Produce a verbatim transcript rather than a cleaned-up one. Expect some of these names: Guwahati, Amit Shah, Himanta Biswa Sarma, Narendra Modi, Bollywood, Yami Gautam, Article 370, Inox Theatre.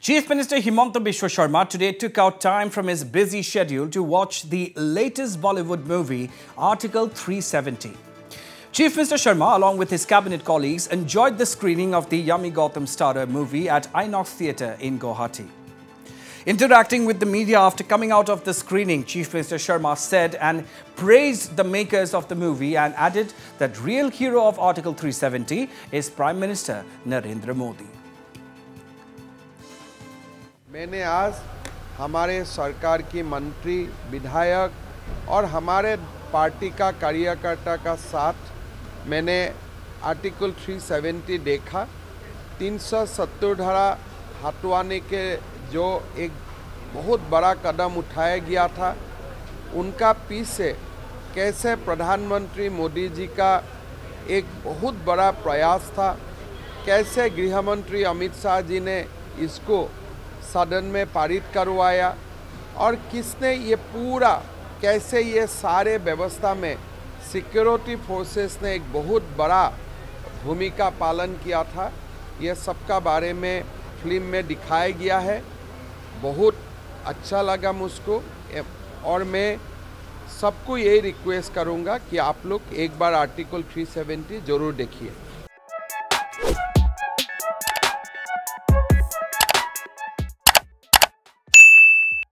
Chief Minister Himanta Biswa Sarma today took out time from his busy schedule to watch the latest Bollywood movie, Article three seventy. Chief Minister Sarma, along with his cabinet colleagues, enjoyed the screening of the Yami Gautam starrer movie at Inox Theatre in Guwahati. Interacting with the media after coming out of the screening, Chief Minister Sarma said and praised the makers of the movie and added that real hero of Article three seventy is Prime Minister Narendra Modi. मैंने आज हमारे सरकार की मंत्री, विधायक और हमारे party का कार्यकर्ता का साथ मैंने आर्टिकल तीन सौ सत्तर देखा। तीन सौ सत्तर धारा हटवाने के जो एक बहुत बड़ा कदम उठाया गया था, उनका पीछे कैसे प्रधानमंत्री मोदी जी का एक बहुत बड़ा प्रयास था, कैसे गृह मंत्री अमित शाह जी ने इसको सदन में पारित करवाया और किसने ये पूरा, कैसे ये सारे व्यवस्था में सिक्योरिटी फोर्सेस ने एक बहुत बड़ा भूमिका पालन किया था, ये सबका बारे में फिल्म में दिखाया गया है। बहुत अच्छा लगा मुझको और मैं सबको यही रिक्वेस्ट करूंगा कि आप लोग एक बार आर्टिकल तीन सौ सत्तर जरूर देखिए।